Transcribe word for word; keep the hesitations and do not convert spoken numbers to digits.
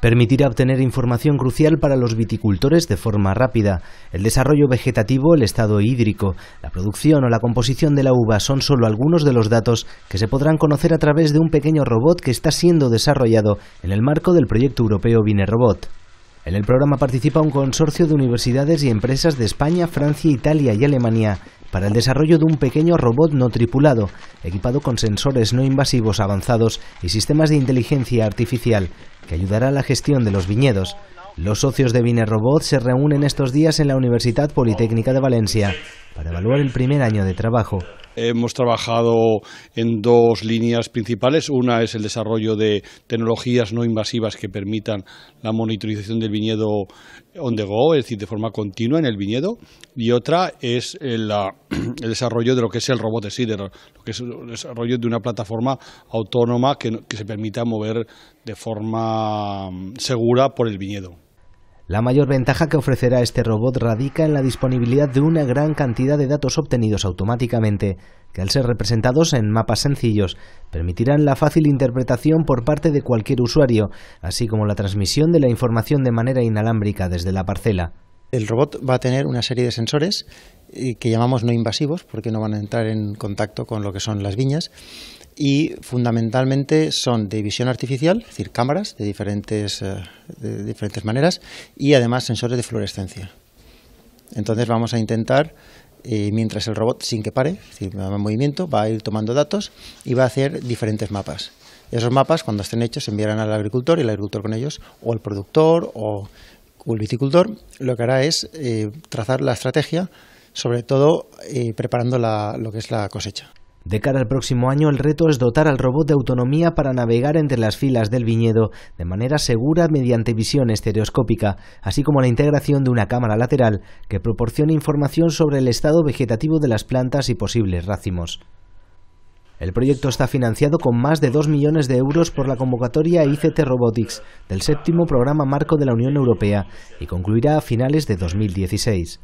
Permitirá obtener información crucial para los viticultores de forma rápida. El desarrollo vegetativo, el estado hídrico, la producción o la composición de la uva son solo algunos de los datos que se podrán conocer a través de un pequeño robot que está siendo desarrollado en el marco del proyecto europeo VineRobot. En el programa participa un consorcio de universidades y empresas de España, Francia, Italia y Alemania para el desarrollo de un pequeño robot no tripulado, equipado con sensores no invasivos avanzados y sistemas de inteligencia artificial, que ayudará a la gestión de los viñedos. Los socios de VineRobot se reúnen estos días en la Universitat Politècnica de València para evaluar el primer año de trabajo. Hemos trabajado en dos líneas principales. Una es el desarrollo de tecnologías no invasivas que permitan la monitorización del viñedo on the go, es decir, de forma continua en el viñedo. Y otra es el, la, el desarrollo de lo que es el robot en sí, de lo que es el desarrollo de una plataforma autónoma que, que se permita mover de forma segura por el viñedo. La mayor ventaja que ofrecerá este robot radica en la disponibilidad de una gran cantidad de datos obtenidos automáticamente, que al ser representados en mapas sencillos, permitirán la fácil interpretación por parte de cualquier usuario, así como la transmisión de la información de manera inalámbrica desde la parcela. El robot va a tener una serie de sensores que llamamos no invasivos, porque no van a entrar en contacto con lo que son las viñas, y fundamentalmente son de visión artificial, es decir, cámaras de diferentes, de diferentes maneras, y además sensores de fluorescencia. Entonces vamos a intentar, eh, mientras el robot sin que pare, es decir, va en movimiento, va a ir tomando datos y va a hacer diferentes mapas. Esos mapas, cuando estén hechos, se enviarán al agricultor y el agricultor con ellos, o el productor o el viticultor, lo que hará es eh, trazar la estrategia, sobre todo eh, preparando la, lo que es la cosecha. De cara al próximo año, el reto es dotar al robot de autonomía para navegar entre las filas del viñedo de manera segura mediante visión estereoscópica, así como la integración de una cámara lateral que proporcione información sobre el estado vegetativo de las plantas y posibles racimos. El proyecto está financiado con más de dos millones de euros por la convocatoria I C T Robotics del séptimo Programa Marco de la Unión Europea y concluirá a finales de dos mil dieciséis.